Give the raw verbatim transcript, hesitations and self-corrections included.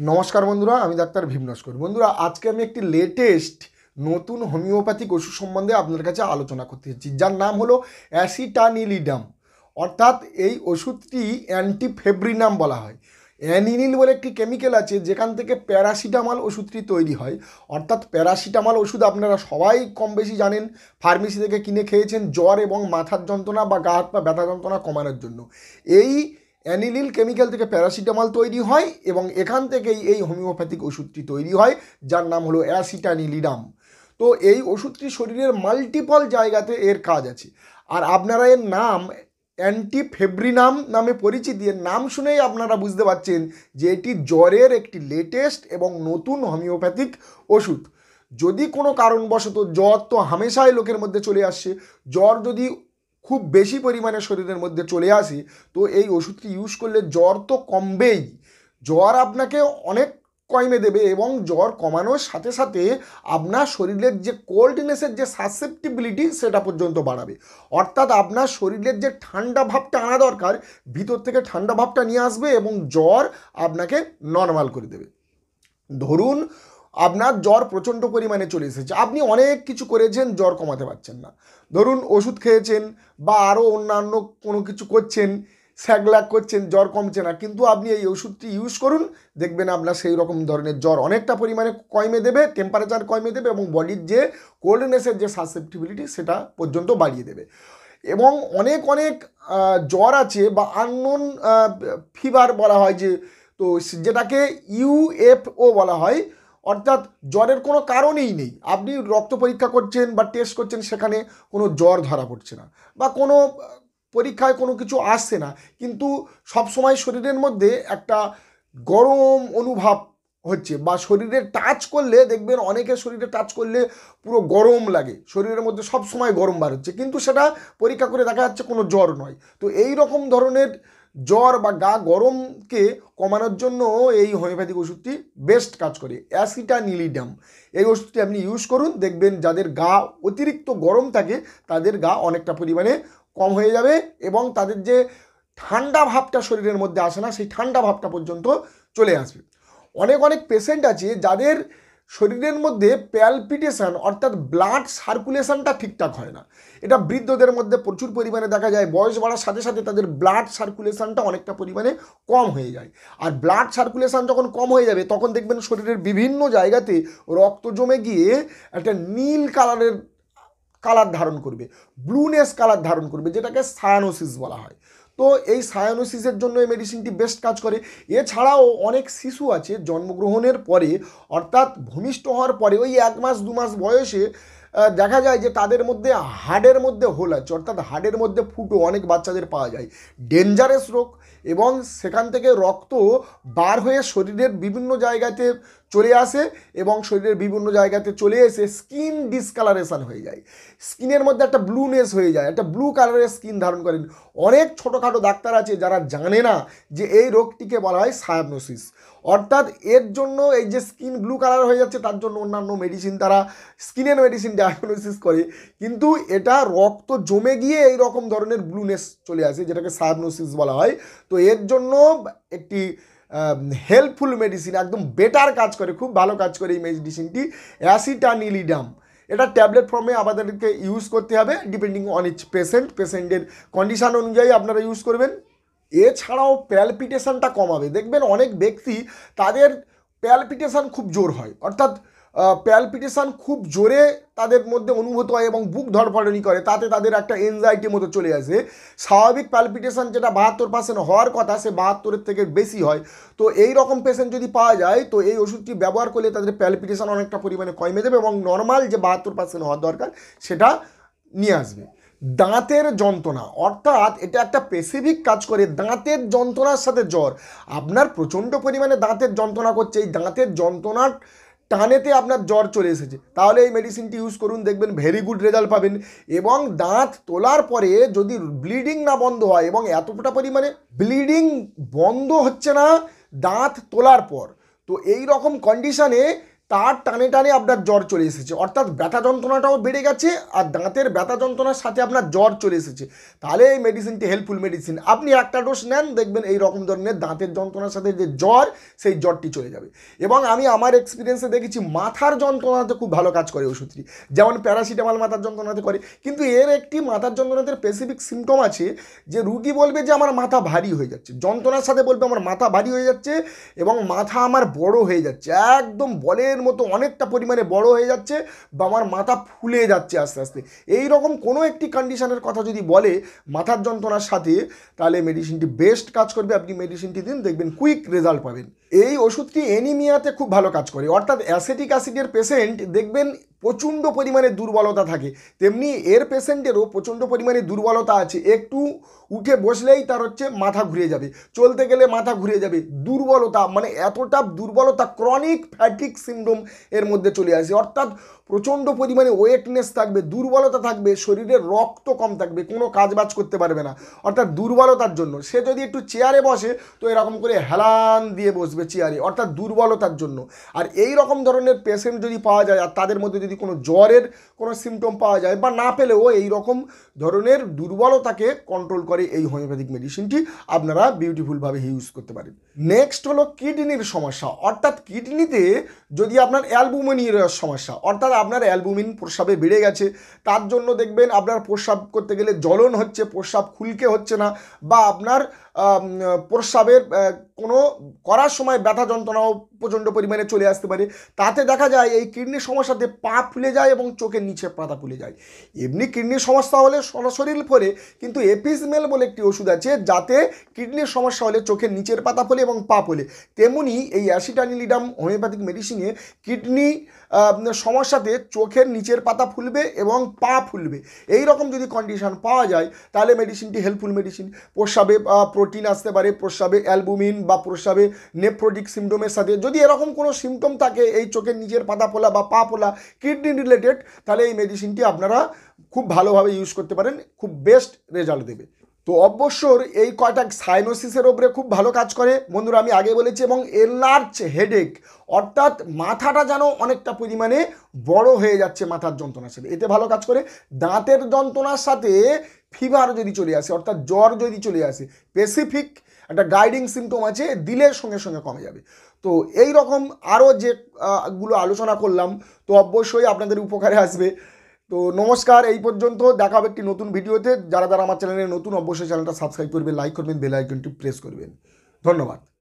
नमस्कार बंधुरा आमी डाक्टर भीम नस्कर। बंधुरा आज के आमी एक लेटेस्ट नतून होमिओपैथिक ओषुध सम्बन्धे आपनादेर काछे आलोचना करते चाइछि जार नाम हलो অ্যাসিটানিলিডাম। अर्थात एई ओषुधटी অ্যান্টিফেব্রিনাম बला हय। অ্যানিলিন बोले एक केमिकल आछे जेखान थेके প্যারাসিটামল ओषुधटी तैरि हय। अर्थात প্যারাসিটামল ओषुध आपनारा सबाई कम बेशी जानेन, फार्मेसी थेके किने खेयेछेन ज्वर एबं माथार जंत्रणा बा गा हात पा ब्यथा जंत्रणा कमानोर जन्य। एई অ্যানিলিন केमिकल থেকে প্যারাসিটামল তৈরি হয় এবং এখান থেকেই এই হোমিওপ্যাথিক ওষুধটি তৈরি হয় যার নাম হলো অ্যাসিটানিলিডাম। তো এই ওষুধটি শরীরের মাল্টিপল জায়গাতে এর কাজ আছে। আর আপনারা এর নাম অ্যান্টিফেব্রিনাম নামে পরিচিত, এর নাম শুনেই আপনারা বুঝতে পারছেন যে এটি জ্বরের একটি লেটেস্ট এবং নতুন হোমিওপ্যাথিক ওষুধ। যদি কোনো কারণবশত জ্বর তো হামেশাই লোকের মধ্যে চলে আসছে, জ্বর যদি খুব বেশি পরিমাণে শরীরের মধ্যে চলে আসে তো এই ওষুধটি ইউজ করলে জ্বর তো কমবেই, জ্বর আপনাকে অনেক কমে দেবে এবং জ্বর কমানোর সাথে সাথে আপনার শরীরের যে কোল্ডনেসের যে সাসেপ্টিবিলিটি সেটা পর্যন্ত বাড়াবে। অর্থাৎ আপনার শরীরের যে ঠান্ডা ভাবটা আনা দরকার ভিতর থেকে ঠান্ডা ভাবটা নিয়ে আসবে এবং জ্বর আপনাকে নর্মাল করে দেবে। ধরুন আপনার জ্বর প্রচণ্ড পরিমাণে চলে এসেছে, আপনি অনেক কিছু করেছেন জ্বর কমাতে পারছেন না, ধরুন ওষুধ খেয়েছেন বা আরও অন্যান্য কোনো কিছু করছেন, স্যাগলাক করছেন, জ্বর কমছে না, কিন্তু আপনি এই ওষুধটি ইউজ করুন দেখবেন আপনার সেই রকম ধরনের জ্বর অনেকটা পরিমাণে কমে দেবে, টেম্পারেচার কমে দেবে এবং বডির যে কোল্ডনেসের যে সাসেপ্টিবিলিটি সেটা পর্যন্ত বাড়িয়ে দেবে। এবং অনেক অনেক জ্বর আছে বা আননোন ফিভার বলা হয়, যে তো যেটাকে ইউএফও বলা হয়। অর্থাৎ জ্বরের কোনো কারণেই নেই, আপনি রক্ত পরীক্ষা করছেন বা টেস্ট করছেন সেখানে কোনো জ্বর ধরা পড়ছে না বা কোনো পরীক্ষায় কোনো কিছু আসছে না, কিন্তু সবসময় শরীরের মধ্যে একটা গরম অনুভব হচ্ছে বা শরীরে টাচ করলে দেখবেন অনেকে শরীরে টাচ করলে পুরো গরম লাগে, শরীরের মধ্যে সবসময় গরম বার হচ্ছে, কিন্তু সেটা পরীক্ষা করে দেখা যাচ্ছে কোনো জ্বর নয়। তো এই রকম ধরনের জ্বর বা গা গরমকে কমানোর জন্য এই হোমিওপ্যাথিক ওষুধটি বেস্ট কাজ করে অ্যাসিটানিলিডাম। এই ওষুধটি আপনি ইউজ করুন দেখবেন যাদের গা অতিরিক্ত গরম থাকে তাদের গা অনেকটা পরিমাণে কম হয়ে যাবে এবং তাদের যে ঠান্ডা ভাবটা শরীরের মধ্যে আসে না সেই ঠান্ডা ভাবটা পর্যন্ত চলে আসবে। অনেক অনেক পেশেন্ট আছে যাদের শরীরের মধ্যে প্যালপিটেশন অর্থাৎ ব্লাড সার্কুলেশনটা ঠিকঠাক হয় না, এটা বৃদ্ধদের মধ্যে প্রচুর পরিমাণে দেখা যায়, বয়স বাড়ার সাথে সাথে তাদের ব্লাড সার্কুলেশনটা অনেকটা পরিমাণে কম হয়ে যায়। আর ব্লাড সার্কুলেশন যখন কম হয়ে যাবে তখন দেখবেন শরীরের বিভিন্ন জায়গাতে রক্ত জমে গিয়ে একটা নীল কালারের কালার ধারণ করবে, ব্লুনেস কালার ধারণ করবে, যেটাকে সায়ানোসিস বলা হয়। তো এই সায়ানোসিসের জন্য এই মেডিসিনটি বেস্ট কাজ করে। এছাড়াও অনেক শিশু আছে জন্মগ্রহণের পরে অর্থাৎ ভূমিষ্ঠ হওয়ার পরে ওই এক মাস দু মাস বয়সে দেখা যায় যে তাদের মধ্যে হাড়ের মধ্যে হোল আছে, অর্থাৎ হাড়ের মধ্যে ফুটো অনেক বাচ্চাদের পাওয়া যায়, ডেঞ্জারাস রোগ, এবং সেখান থেকে রক্ত বার হয়ে শরীরের বিভিন্ন জায়গাতে চলে আসে এবং শরীরের বিভিন্ন জায়গাতে চলে এসে স্কিন ডিসকালারেশন হয়ে যায়, স্কিনের মধ্যে একটা ব্লুনেস হয়ে যায়, একটা ব্লু কালারের স্কিন ধারণ করেন। অনেক ছোটোখাটো ডাক্তার আছে যারা জানে না যে এই রোগটিকে বলা হয় সায়ানোসিস। অর্থাৎ এর জন্য এই যে স্কিন ব্লু কালার হয়ে যাচ্ছে তার জন্য অন্যান্য মেডিসিন তারা স্কিনের মেডিসিন ডায়াগনোসিস করে, কিন্তু এটা রক্ত জমে গিয়ে এই রকম ধরনের ব্লুনেস চলে আসে যেটাকে সায়ানোসিস বলা হয়। তো এর জন্য একটি হেল্পফুল মেডিসিন, একদম বেটার কাজ করে, খুব ভালো কাজ করে এই মেডিসিনটি অ্যাসিটানিলিডাম। এটা ট্যাবলেট ফর্মে আমাদেরকে ইউজ করতে হবে, ডিপেন্ডিং অন ইচ পেশেন্ট, পেশেন্টের কন্ডিশান অনুযায়ী আপনারা ইউজ করবেন। এছাড়াও প্যালপিটেশনটা কমাবে, দেখবেন অনেক ব্যক্তি তাদের প্যালপিটেশন খুব জোর হয়, অর্থাৎ প্যালপিটেশন খুব জোরে তাদের মধ্যে অনুভূত হয় এবং বুক ধরফড়ানি করে, তাতে তাদের একটা এনজাইটি মতো চলে আসে। স্বাভাবিক প্যালপিটেশন যেটা বাহাত্তর পার্সেন্ট হওয়ার কথা সে বাহাত্তরের থেকে বেশি হয়। তো এই রকম পেশেন্ট যদি পাওয়া যায় তো এই ওষুধটি ব্যবহার করলে তাদের প্যালপিটেশন অনেকটা পরিমাণে কমে দেবে এবং নর্মাল যে বাহাত্তর পার্সেন্ট হওয়ার দরকার সেটা নিয়ে আসবে। দাঁতের যন্ত্রণা, অর্থাৎ এটা একটা স্পেসিফিক কাজ করে দাঁতের যন্ত্রণার সাথে জ্বর। আপনার প্রচণ্ড পরিমাণে দাঁতের যন্ত্রণা করছে, এই দাঁতের যন্ত্রণার টানেতে আপনার জ্বর চলে এসেছে, তাহলে এই মেডিসিনটি ইউজ করুন দেখবেন ভেরি গুড রেজাল্ট পাবেন। এবং দাঁত তোলার পরে যদি ব্লিডিং না বন্ধ হয়, এবং এতটা পরিমাণে ব্লিডিং বন্ধ হচ্ছে না দাঁত তোলার পর, তো এই রকম কন্ডিশানে তার টানে টানে আপনার জ্বর চলে এসেছে, অর্থাৎ ব্যথা যন্ত্রণাটাও বেড়ে গেছে আর দাঁতের ব্যথা যন্ত্রণার সাথে আপনার জ্বর চলে এসেছে, তাহলে এই মেডিসিনটি হেল্পফুল মেডিসিন। আপনি একটা ডোজ নেন, দেখবেন এই রকম ধরনের দাঁতের যন্ত্রণার সাথে যে জ্বর, সেই জ্বরটি চলে যাবে। এবং আমি আমার এক্সপিরিয়েন্সে দেখেছি মাথার যন্ত্রণাতে খুব ভালো কাজ করে ওষুধটি, যেমন প্যারাসিটামল মাথার যন্ত্রণাতে করে, কিন্তু এর একটি মাথার যন্ত্রণাতে স্পেসিফিক সিমটম আছে যে রুগী বলবে যে আমার মাথা ভারী হয়ে যাচ্ছে, যন্ত্রণার সাথে বলবে আমার মাথা ভারী হয়ে যাচ্ছে এবং মাথা আমার বড় হয়ে যাচ্ছে, একদম বলের মতো অনেকটা পরিমাণে বড় হয়ে যাচ্ছে বা আমার মাথা ফুলে যাচ্ছে আস্তে আস্তে, এই রকম কোনো একটি কন্ডিশনের কথা যদি বলে মাথার যন্ত্রণার সাথে, তাহলে মেডিসিনটি বেস্ট কাজ করবে। আপনি মেডিসিনটি দিন, দেখবেন কুইক রেজাল্ট পাবেন। এই ওষুধটি অ্যানিমিয়াতে খুব ভালো কাজ করে, অর্থাৎ অ্যাসিটিক অ্যাসিডের পেশেন্ট দেখবেন প্রচণ্ড পরিমাণে দুর্বলতা থাকে, তেমনি এর পেশেন্টেরও প্রচণ্ড পরিমাণে দুর্বলতা আছে, একটু উঠে বসলেই তার হচ্ছে মাথা ঘুরে যাবে, চলতে গেলে মাথা ঘুরে যাবে, দুর্বলতা, মানে এতটা দুর্বলতা, ক্রনিক ফ্যাটিক সিনড্রোম এর মধ্যে চলে আসে, অর্থাৎ প্রচণ্ড পরিমাণে ওয়েটনেস থাকবে, দুর্বলতা থাকবে, শরীরে রক্ত কম থাকবে, কোনো কাজ বাজ করতে পারবে না, অর্থাৎ দুর্বলতার জন্য। সে যদি একটু চেয়ারে বসে তো এরকম করে হেলান দিয়ে বসবে চেয়ারে, অর্থাৎ দুর্বলতার জন্য। আর এই রকম ধরনের পেশেন্ট যদি পাওয়া যায় আর তাদের মধ্যে যদি কোনো জ্বরের কোনো সিমটম পাওয়া যায় বা না পেলেও এই রকম ধরনের দুর্বলতাকে কন্ট্রোল করে এই হোমিওপ্যাথিক মেডিসিনটি, আপনারা বিউটিফুলভাবে ইউজ করতে পারেন। নেক্সট হলো কিডনির সমস্যা, অর্থাৎ কিডনিতে যদি আপনার অ্যালবুমিনের সমস্যা, অর্থাৎ আপনার অ্যালবুমিন প্রস্রাবে বেড়ে গেছে, তার জন্য দেখবেন আপনার প্রস্রাব করতে গেলে জ্বলন হচ্ছে, প্রস্রাব খুলকে হচ্ছে না, বা আপনার প্রস্রাবের কোনো করার সময় ব্যথা যন্ত্রণাও প্রচণ্ড পরিমাণে চলে আসতে পারে, তাতে দেখা যায় এই কিডনির সমস্যাতে পা ফুলে যায় এবং চোখের নিচে পাতা ফুলে যায়। এমনি কিডনির সমস্যা হলে সরাসরি ফোলে, কিন্তু এপিজমেল বলে একটি ওষুধ আছে যাতে কিডনির সমস্যা হলে চোখের নিচের পাতা ফোলে এবং পা ফোলে, তেমনি এই অ্যাসিটানিলিডাম হোমিওপ্যাথিক মেডিসিনে কিডনি সমস্যাতে চোখের নিচের পাতা ফুলবে এবং পা ফুলবে, এই রকম যদি কন্ডিশন পাওয়া যায় তাহলে মেডিসিনটি হেল্পফুল মেডিসিন। প্রস্রাবে প্রোটিন আসতে পারে, প্রস্রাবে অ্যালবুমিন বা প্রস্রাবে নেফ্রোটিক সিমটমের সাথে যদি এরকম কোনো সিমটম থাকে, এই চোখের নিচের পাতা ফোলা বা পা ফোলা কিডনি রিলেটেড, তাহলে এই মেডিসিনটি আপনারা খুব ভালোভাবে ইউজ করতে পারেন, খুব বেস্ট রেজাল্ট দেবে। তো অবশ্যই এই কয়টা সাইনোসিসের ওপরে খুব ভালো কাজ করে বন্ধুরা, আমি আগে বলেছি, এবং এলার্জ হেডেক, অর্থাৎ মাথাটা যেন অনেকটা পরিমাণে বড় হয়ে যাচ্ছে মাথার যন্ত্রণার সাথে, এতে ভালো কাজ করে। দাঁতের যন্ত্রণার সাথে ফিভার যদি চলে আসে, অর্থাৎ জ্বর যদি চলে আসে, স্পেসিফিক একটা গাইডিং সিমটম আছে, দিলের সঙ্গে সঙ্গে কমে যাবে। তো এই রকম আরও যেগুলো আলোচনা করলাম তো অবশ্যই আপনাদের উপকারে আসবে। তো নমস্কার, এই পর্যন্ত দেখা হবে একটি নতুন ভিডিওতে। যারা যারা আমার চ্যানেলে নতুন অবশ্যই চ্যানেলটা সাবস্ক্রাইব করবেন, লাইক করবেন, বেল আইকনটি প্রেস করবেন। ধন্যবাদ।